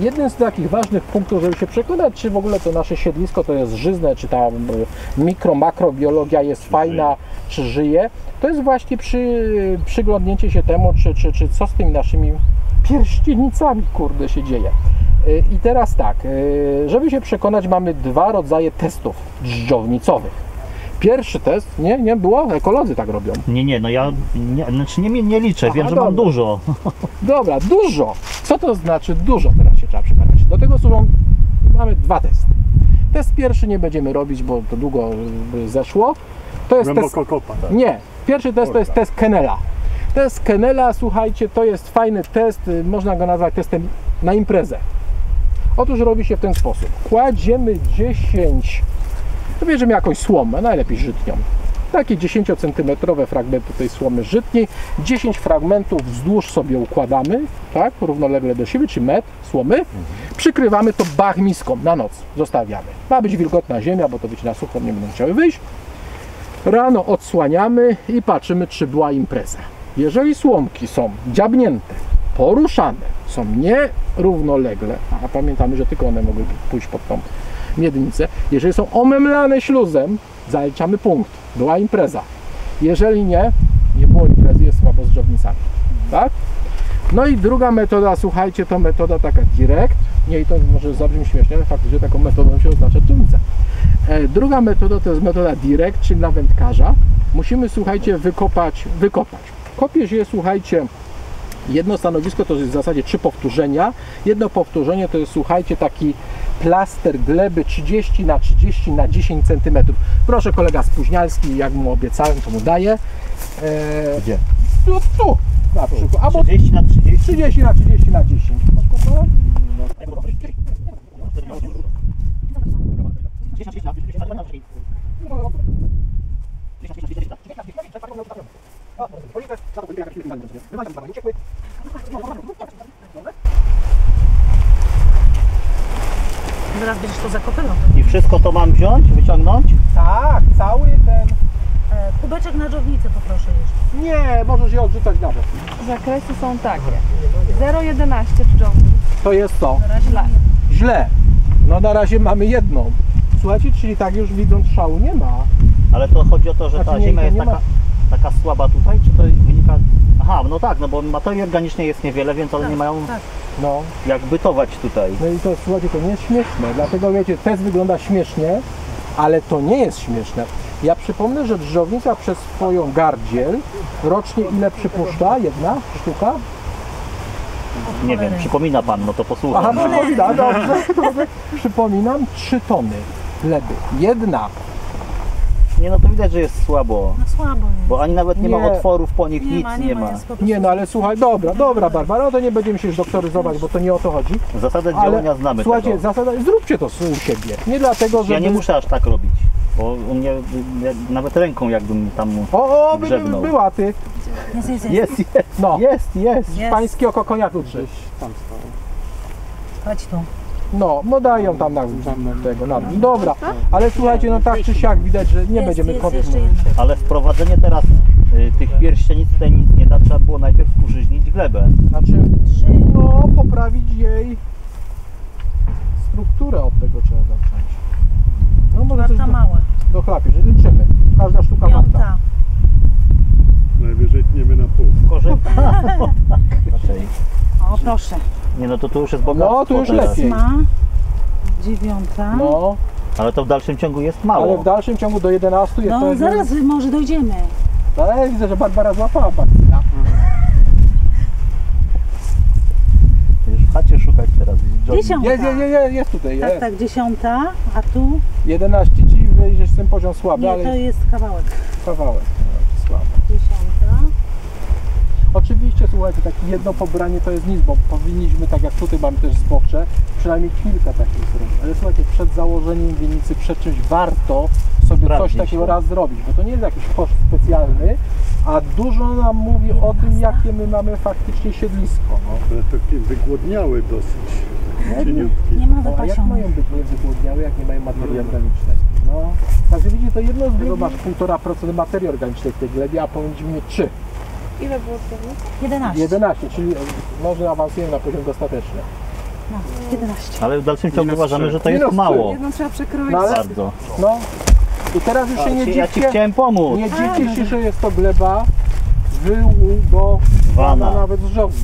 jeden z takich ważnych punktów, żeby się przekonać, czy w ogóle to nasze siedlisko to jest żyzne, czy tam mikro, makrobiologia jest fajna, czy żyje, to jest właśnie przyglądnięcie się temu, czy co z tymi naszymi pierścienicami, kurde, się dzieje. I teraz tak, żeby się przekonać, mamy dwa rodzaje testów dżdżownicowych. Pierwszy test, nie było? Ekolodzy tak robią. Nie, no ja nie liczę, aha, wiem, dobra, że mam dużo. Dobra, dużo. Co to znaczy dużo? Teraz się trzeba przekonać. Do tego służą, mamy dwa testy. Test pierwszy nie będziemy robić, bo to długo by zeszło. To jest głęboko test... kopa, tak? Nie, pierwszy test to jest test Kenela. Test Kenela, słuchajcie, to jest fajny test, można go nazwać testem na imprezę. Otóż robi się w ten sposób. Kładziemy 10, to bierzemy jakąś słomę, najlepiej żytnią. Takie 10-centymetrowe fragmenty tej słomy żytniej. 10 fragmentów wzdłuż sobie układamy, tak, równolegle do siebie, czy metr słomy. Przykrywamy to bachmiską na noc, zostawiamy. Ma być wilgotna ziemia, bo to być na sucho, nie będą chciały wyjść. Rano odsłaniamy i patrzymy, czy była impreza. Jeżeli słomki są dziabnięte, poruszane, są nierównolegle, a pamiętamy, że tylko one mogły pójść pod tą miednicę. Jeżeli są omemlane śluzem, zaliczamy punkt. Była impreza. Jeżeli nie było imprezy, jest słabo z dżdżownicami. Tak? No i druga metoda, słuchajcie, to metoda taka direct. Nie, i to może zabrzmi śmiesznie, ale faktycznie taką metodą się oznacza dżdżownicę. Druga metoda to jest metoda direct, czyli na wędkarza. Musimy, słuchajcie, wykopać. Kopie się, słuchajcie, jedno stanowisko to jest w zasadzie 3 powtórzenia. Jedno powtórzenie to jest, słuchajcie, taki plaster gleby 30 na 10 cm. Proszę, kolega Spóźnialski, jak mu obiecałem, to mu daję. Gdzie? No tu, na przykład. Albo 30 na 10. Teraz będziesz to zakopywał. I wszystko to mam wziąć, wyciągnąć? Tak, cały ten... kubeczek na dżdżownicę poproszę jeszcze. Nie, możesz je odrzucać nawet. Zakresy są takie. 0,11 dżdżownic. To jest to? Na razie źle. No na razie mamy jedną. Słuchajcie, czyli tak już widząc szału nie ma. Ale to chodzi o to, że znaczy, ta ziemia jest taka słaba tutaj, czy to wynika... Aha, no tak, no bo materii organicznej jest niewiele, więc one tak, nie mają... Tak. No, jak bytować tutaj. No i to, słuchajcie, to nie jest śmieszne, dlatego wiecie, test wygląda śmiesznie, ale to nie jest śmieszne. Ja przypomnę, że dżdżownica przez swoją gardziel rocznie ile przypuszcza? Jedna sztuka? Nie wiem, przypomina pan, no to posłucham. Aha, przypomina, dobrze. Przypominam, 3 tony gleby. Jedna. Nie, no to widać, że jest słabo. No słabo jest. Bo ani nawet nie ma otworów po nich, nic nie ma. Nie, no ale słuchaj, dobra Barbara, no to nie będziemy się już doktoryzować, bo to nie o to chodzi. Zasadę działania znamy. Słuchajcie, tego. Zasada, zróbcie to u siebie. Nie dlatego, że... Ja nie muszę aż tak robić, bo u mnie nawet ręką jakbym tam grzebnął. Była ty. Jest. No. Jest. Pańskie oko koniaku drześ. Tam stoi. Chodź tu. No dają tam na tego, dobra, ale słuchajcie, no tak czy siak widać, że nie będziemy kontynuować. Ale wprowadzenie teraz tych pierścienic tutaj nic nie da, trzeba było najpierw użyźnić glebę. Znaczy, no poprawić jej strukturę, od tego trzeba zacząć. No może warta mała. Dochlapiesz, liczymy, każda sztuka warta. Najwyżej tniemy na pół. Korzysta. O, proszę. Nie, no to tu już jest bogactwo. No, tu już lepiej. 8, 9. No. Ale to w dalszym ciągu jest mało. Ale w dalszym ciągu do 11 jest... No, zaraz może dojdziemy. Ale widzę, że Barbara złapała bakcyna. Już w chacie szukać teraz. 10. Jest tutaj, jest. Tak, 10, a tu? 11 ci wyjdziesz ten poziom słaby, nie, ale... to jest kawałek. Kawałek, słaby. 10. Oczywiście, słuchajcie, takie jedno pobranie to jest nic, bo powinniśmy, tak jak tutaj mamy też zbocze, przynajmniej kilka takich zrobić. Ale słuchajcie, przed założeniem winnicy, przed czymś warto sobie sprawdzić coś takiego raz zrobić, bo to nie jest jakiś koszt specjalny, a dużo nam mówi o tym, jakie my mamy faktycznie siedlisko. Ale takie wygłodniały dosyć, cieniutki. Nie ma wypasione. A jak mają być wygłodniały, jak nie mają materii organicznej? No, także widzicie, to jedno z tego masz 1,5% materii organicznej w tej glebie, a powinniśmy mieć 3. Ile było? 11. 11, czyli może awansujemy na poziom dostateczny. No, 11. Ale w dalszym ciągu uważamy, że to jest mało. Jedną trzeba przekroić. No, ale... Bardzo. No. I teraz już się nie dziwcie. Ja ci chciałem pomóc. Nie dziwcie się, że jest to gleba wyługowana nawet z żołni.